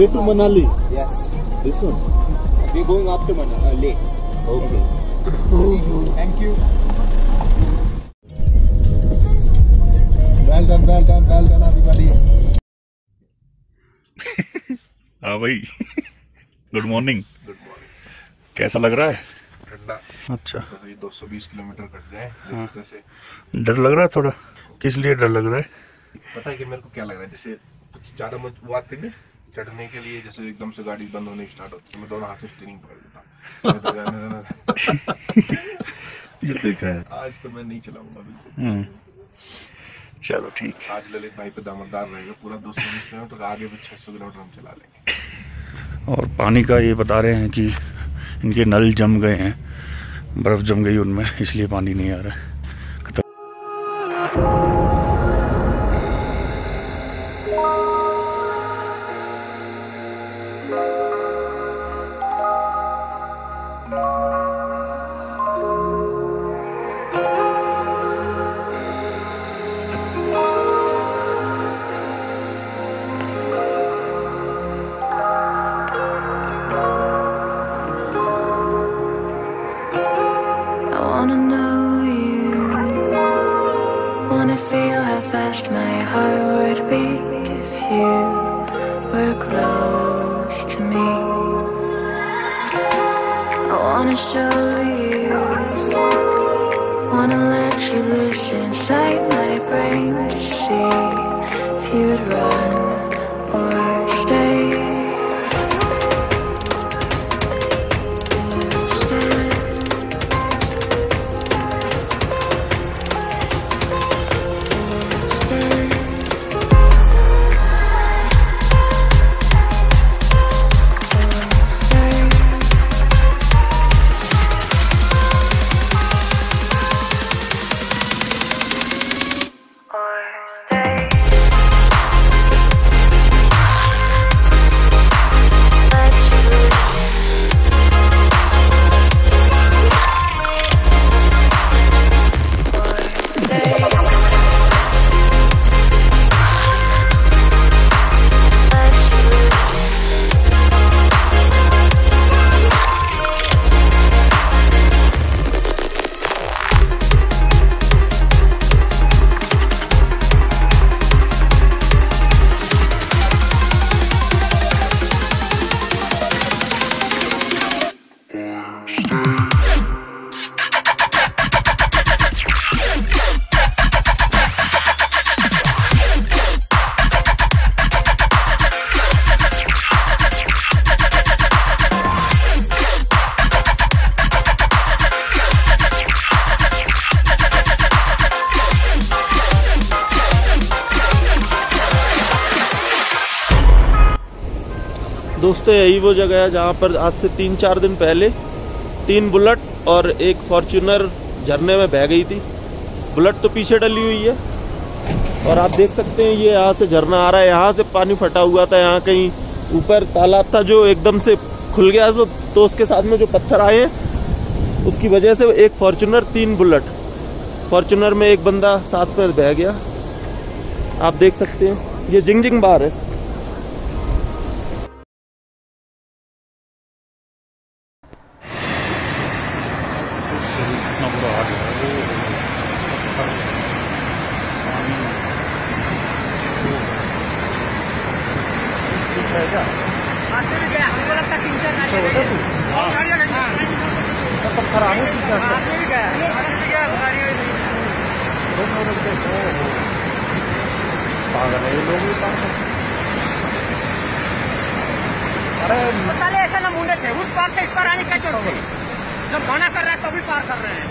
way to Manali? Yes. This one? We're going up to Leh. Okay. Thank you. Well done everybody. हाँ भाई, good morning. कैसा लग रहा है? ठंडा। अच्छा। 220 किलोमीटर कट जाए। हाँ। डर लग रहा है थोड़ा? किस लिए डर लग रहा है? पता है कि मेरे को क्या लग रहा है, जैसे कुछ ज्यादा बात करनी चढ़ने के लिए, जैसे एकदम से गाड़ी बंद होने स्टार्ट होती है, मैं दोनों हाथ से स्टीयरिंग पकड़ लेता हूं। ये देखा है, आज तो मैं नहीं चलाऊंगा बिल्कुल। चलो ठीक, आज ललित भाई पे दामदार रहेगा पूरा 220 किलोमीटर तो आगे भी 600 किलोमीटर हम चला लेंगे। और पानी का ये बता रहे हैं कि इनके नल जम गए हैं, बर्फ जम गई उनमें, इसलिए पानी नहीं आ रहा है। दोस्तों यही वो जगह है जहाँ पर आज से 3-4 दिन पहले 3 बुलेट और एक फॉर्च्यूनर झरने में बह गई थी। बुलेट तो पीछे डली हुई है और आप देख सकते हैं ये यहाँ से झरना आ रहा है, यहाँ से पानी फटा हुआ था, यहाँ कहीं ऊपर तालाब था जो एकदम से खुल गया तो उसके साथ में जो पत्थर आए हैं उसकी वजह से एक फॉर्च्यूनर 3 बुलेट, फॉर्च्यूनर में एक बंदा साथ में बह गया। आप देख सकते हैं ये जिंग जिंग बार है। अरे ऐसा नमूने थे, उस पार से इस पार आने क्या जरूरत है, जब गाना कर रहा है तो भी पार कर रहे हैं।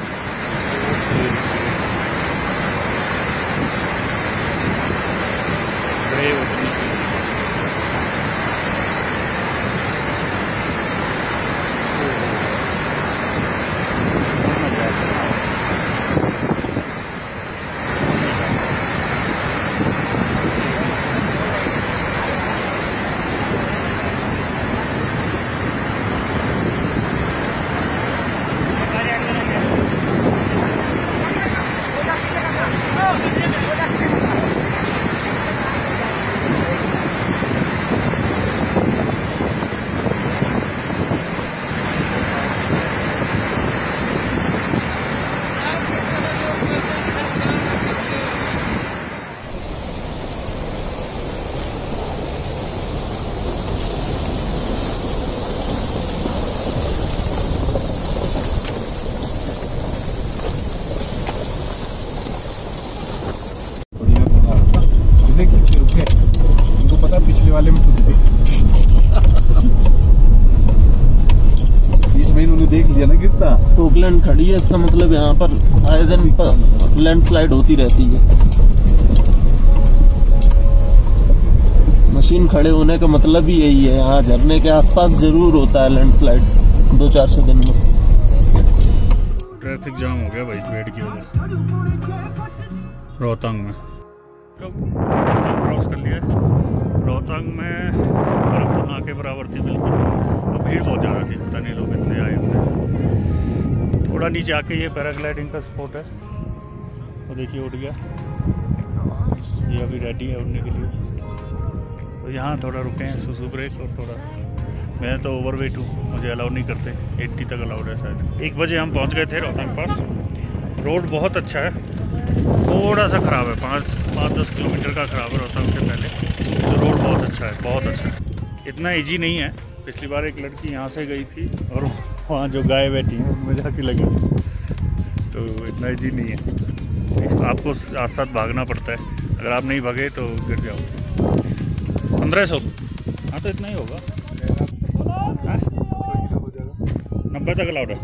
पिछले कितने रुके हैं, उनको पता पिछले वाले में टूट गए। 20 मई उन्होंने देख लिया ना कितना टोकलैंड खड़ी है, इसका मतलब यहाँ पर आए दिन लैंडस्लाइड होती रहती है। मशीन खड़े होने का मतलब ही यही है, यहाँ झरने के आसपास जरूर होता है लैंडस्लाइड 2-4 दिन में। ट्रैफिक जाम हो गया भाई पेड़ की वजह से रोहतांग में। क्रॉस कर लिया रोहतांग में, बर्फ तो ना के बराबर थी बिल्कुल, तो भीड़ बहुत ज़्यादा थी, पता नहीं लोग इतने आए होंगे। थोड़ा नीचे आके ये पैराग्लाइडिंग का स्पॉट है, तो देखिए उठ गया ये, अभी रेडी है उड़ने के लिए। तो यहाँ थोड़ा रुके हैं सुसु ब्रेक, और थोड़ा मैं तो ओवरवेट हूँ, मुझे अलाउ नहीं करते, 80 तक अलाउड है शायद। 1 बजे हम पहुँच गए थे रोहतांग पास। रोड बहुत अच्छा है, थोड़ा सा ख़राब है, 5-10 किलोमीटर का ख़राब है रोहतांग से पहले, तो रोड बहुत अच्छा है, बहुत अच्छा है। इतना इजी नहीं है, पिछली बार एक लड़की यहाँ से गई थी और वहाँ जो गाय बैठी हैं उनमें जाके लगी, तो इतना इजी नहीं है, आपको साथ साथ भागना पड़ता है, अगर आप नहीं भागे तो गिर जाओगे। 1500, हाँ तो इतना ही होगा, 90 तक अलाउड है।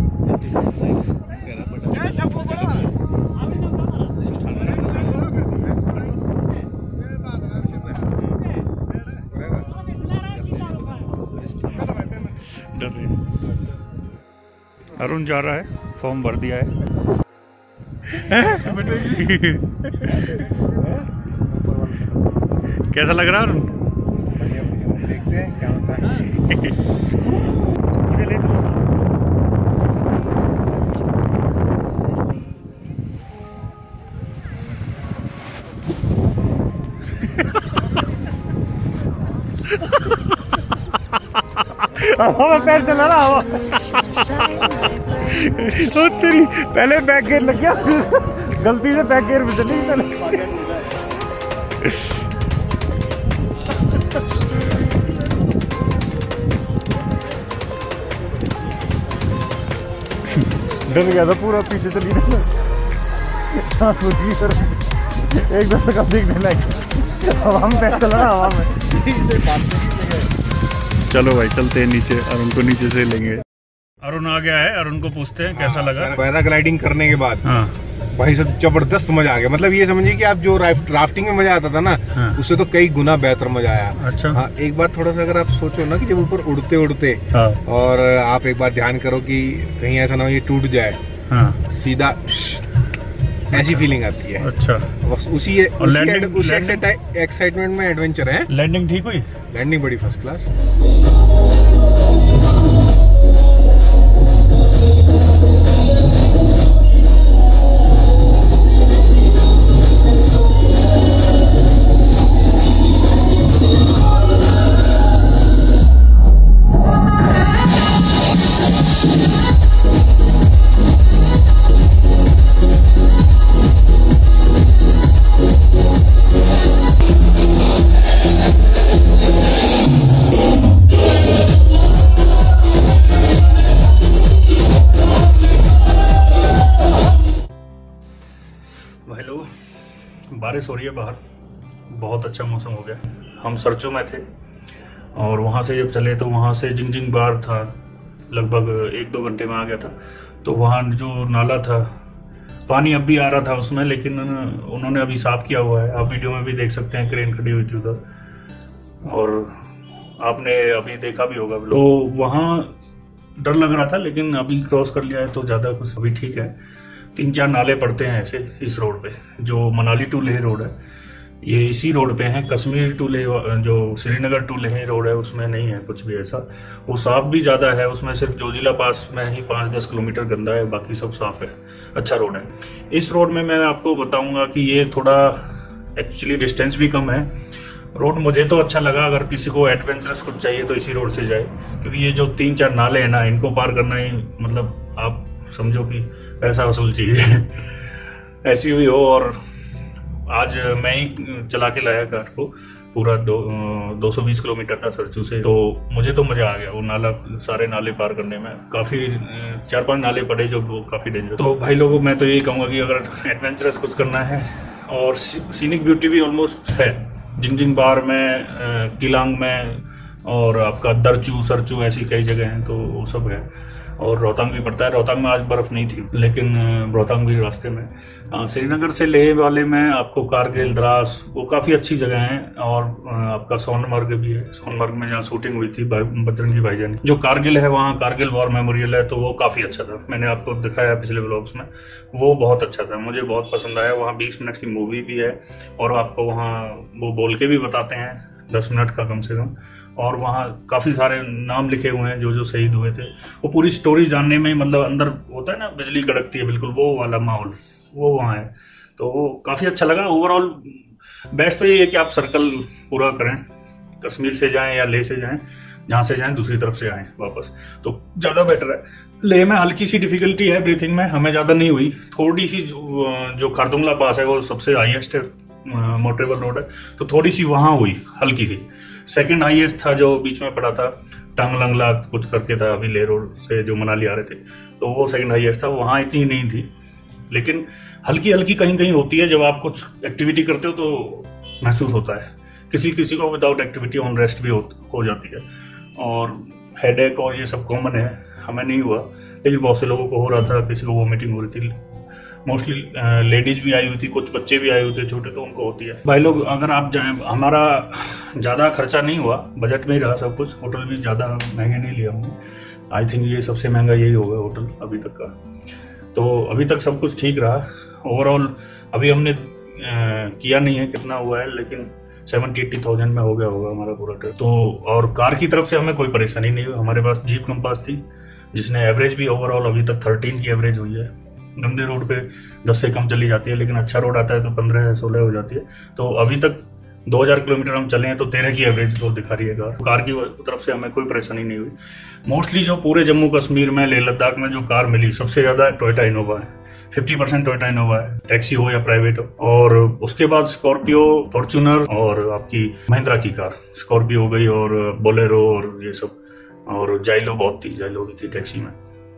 अरुण जा रहा है, फॉर्म भर दिया है। कैसा लग रहा है अरुण? देखते हैं क्या होता है। मुझे ले चलो। हवा पैर चला रहा हवा। तो तेरी पहले बैक गियर लग गया, गलती से बैक गियर में चली पहले। डर गया था पूरा, पीछे चली गई एक दफे का देखने लायक। अब हम पैसे लगा हवा में। चलो भाई चलते हैं नीचे, और उनको नीचे से लेंगे। अरुण आ गया है, अरुण को पूछते हैं कैसा लगा पैराग्लाइडिंग करने के बाद। हाँ। भाई सब जबरदस्त मजा आ गया, मतलब ये समझिए कि आप जो राफ्टिंग में मजा आता था ना, हाँ। उससे तो कई गुना बेहतर मजा आया। अच्छा। हाँ, एक बार थोड़ा सा अगर आप सोचो ना कि जब ऊपर उड़ते उड़ते, हाँ। और आप एक बार ध्यान करो कि कहीं ऐसा ना हो ये टूट जाए, हाँ। सीधा ऐसी फीलिंग आती है। अच्छा, बस उसी एक्साइटमेंट में एडवेंचर है। लैंडिंग ठीक हुई? लैंडिंग बड़ी फर्स्ट क्लास। बारिश हो रही है बाहर, बहुत अच्छा मौसम हो गया। हम सरचू में थे और वहाँ से जब चले तो वहाँ से जिंग जिंग बार था, लगभग 1-2 घंटे में आ गया था। तो वहाँ जो नाला था, पानी अब भी आ रहा था उसमें, लेकिन उन्होंने अभी साफ किया हुआ है, आप वीडियो में भी देख सकते हैं, क्रेन खड़ी हुई थी उधर, और आपने अभी देखा भी होगा। तो वहाँ डर लग रहा था, लेकिन अभी क्रॉस कर लिया है तो ज़्यादा कुछ अभी ठीक है। 3-4 नाले पड़ते हैं ऐसे इस रोड पे, जो मनाली टू लेह रोड है, ये इसी रोड पे है। कश्मीर टू लेह, जो श्रीनगर टू लेह रोड है, उसमें नहीं है कुछ भी ऐसा, वो साफ भी ज़्यादा है। उसमें सिर्फ जोजिला पास में ही 5-10 किलोमीटर गंदा है, बाकी सब साफ है, अच्छा रोड है। इस रोड में मैं आपको बताऊंगा कि ये थोड़ा एक्चुअली डिस्टेंस भी कम है रोड, मुझे तो अच्छा लगा। अगर किसी को एडवेंचरस कुछ चाहिए तो इसी रोड से जाए, क्योंकि ये जो 3-4 नाले हैं ना, इनको पार करना ही, मतलब आप समझो कि पैसा वसूल चीज़ है, ऐसी हुई हो। और आज मैं ही चला के लाया कार को, पूरा 220 किलोमीटर था सरचू से, तो मुझे तो मज़ा आ गया वो नाला, सारे नाले पार करने में। काफ़ी 4-5 नाले पड़े जो काफ़ी डेंजर। तो भाई लोगों, मैं तो यही कहूँगा कि अगर एडवेंचरस कुछ करना है, और सीनिक ब्यूटी भी ऑलमोस्ट है, जिंग जिंग बार में, किलांग में और आपका दरचू सरचू ऐसी कई जगह हैं, तो वो सब है। और रोहतांग भी पड़ता है। रोहतांग में आज बर्फ़ नहीं थी, लेकिन रोहतांग भी रास्ते में। श्रीनगर से लेह वाले में आपको कारगिल, द्रास, वो काफ़ी अच्छी जगह हैं। और आपका सोनमर्ग भी है। सोनमर्ग में जहाँ शूटिंग हुई थी बजरंगी भाईजान की। जो कारगिल है वहाँ कारगिल वॉर मेमोरियल है, तो वो काफ़ी अच्छा था। मैंने आपको दिखाया पिछले ब्लॉग्स में, वो बहुत अच्छा था, मुझे बहुत पसंद आया। वहाँ 20 मिनट की मूवी भी है और आपको वहाँ वो बोल के भी बताते हैं 10 मिनट का कम से कम। और वहाँ काफ़ी सारे नाम लिखे हुए हैं जो शहीद हुए थे। वो पूरी स्टोरी जानने में, मतलब अंदर होता है ना बिजली कड़कती है, बिल्कुल वो वाला माहौल वो वहाँ है, तो वो काफ़ी अच्छा लगा। ओवरऑल बेस्ट तो ये है कि आप सर्कल पूरा करें, कश्मीर से जाएं या लेह से जाएं, जहाँ से जाएं दूसरी तरफ से आएँ वापस, तो ज़्यादा बेटर है। लेह में हल्की सी डिफ़िकल्टी है ब्रीथिंग में, हमें ज़्यादा नहीं हुई। थोड़ी सी जो खारदुंगला पास है वो सबसे हाईएस्ट मोटरेबल रोड है, तो थोड़ी सी वहाँ हुई हल्की सी। सेकंड हाईएस्ट था जो बीच में पड़ा था टांगलांगला कुछ करके था, अभी ले रोड से जो मनाली आ रहे थे, तो वो सेकंड हाईएस्ट था। वहाँ इतनी नहीं थी, लेकिन हल्की हल्की कहीं कहीं होती है। जब आप कुछ एक्टिविटी करते हो तो महसूस होता है। किसी किसी को विदाउट एक्टिविटी ऑन रेस्ट भी हो जाती है, और हेडेक और ये सब कॉमन है। हमें नहीं हुआ, लेकिन बहुत से लोगों को हो रहा था, किसी को वॉमिटिंग हो रही थी। मोस्टली लेडीज़ भी आई हुई थी, कुछ बच्चे भी आए हुए थे छोटे, तो उनको होती है। भाई लोग अगर आप जाएं, हमारा ज़्यादा खर्चा नहीं हुआ, बजट में ही रहा सब कुछ। होटल भी ज़्यादा महंगे नहीं लिया हमने, आई थिंक ये सबसे महंगा यही होगा होटल अभी तक का। तो अभी तक सब कुछ ठीक रहा ओवरऑल। अभी हमने किया नहीं है कितना हुआ है, लेकिन 70-80,000 में हो गया होगा हमारा पूरा ट्रिप। तो और कार की तरफ से हमें कोई परेशानी नहीं हुई। हमारे पास जीप कंपास थी, जिसने एवरेज भी ओवरऑल अभी तक 13 की एवरेज हुई है। गंदे रोड पे 10 से कम चली जाती है, लेकिन अच्छा रोड आता है तो 15-16 हो जाती है। तो अभी तक 2000 किलोमीटर हम चले हैं तो 13 की एवरेज तो दिखा रही है कार की तरफ से। हमें कोई परेशानी नहीं हुई। मोस्टली जो पूरे जम्मू कश्मीर में, लेह लद्दाख में जो कार मिली सबसे ज़्यादा टोयोटा इनोवा है। 50% टोयोटा इनोवा है, टैक्सी हो या प्राइवेट हो। और उसके बाद स्कॉर्पियो, फॉर्चूनर और आपकी महिंद्रा की कार, स्कॉर्पियो हो गई और बोलेरो और ये सब, और जाइलो बहुत थी, जाइलो भी थी टैक्सी में।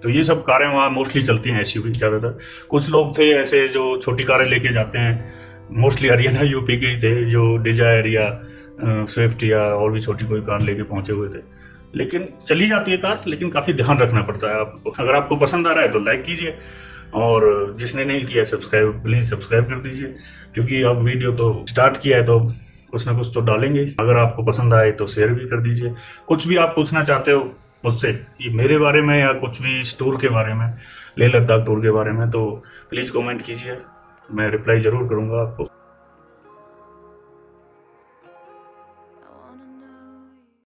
तो ये सब कारें वहाँ मोस्टली चलती हैं, एसयूवी ज़्यादातर। कुछ लोग थे ऐसे जो छोटी कारें लेके जाते हैं, मोस्टली हरियाणा यूपी के ही थे, जो डिजायर या स्विफ्ट या और भी छोटी कोई कार लेके पहुँचे हुए थे। लेकिन चली जाती है कार, लेकिन काफ़ी ध्यान रखना पड़ता है आपको। अगर आपको पसंद आ रहा है तो लाइक कीजिए, और जिसने नहीं किया सब्सक्राइब, प्लीज़ सब्सक्राइब कर दीजिए, क्योंकि अब वीडियो तो स्टार्ट किया है तो कुछ ना कुछ तो डालेंगे। अगर आपको पसंद आए तो शेयर भी कर दीजिए। कुछ भी आप पूछना चाहते हो मुझसे, ये मेरे बारे में या कुछ भी इस टूर के बारे में, लेह लद्दाख टूर के बारे में, तो प्लीज़ कमेंट कीजिए, मैं रिप्लाई ज़रूर करूँगा आपको।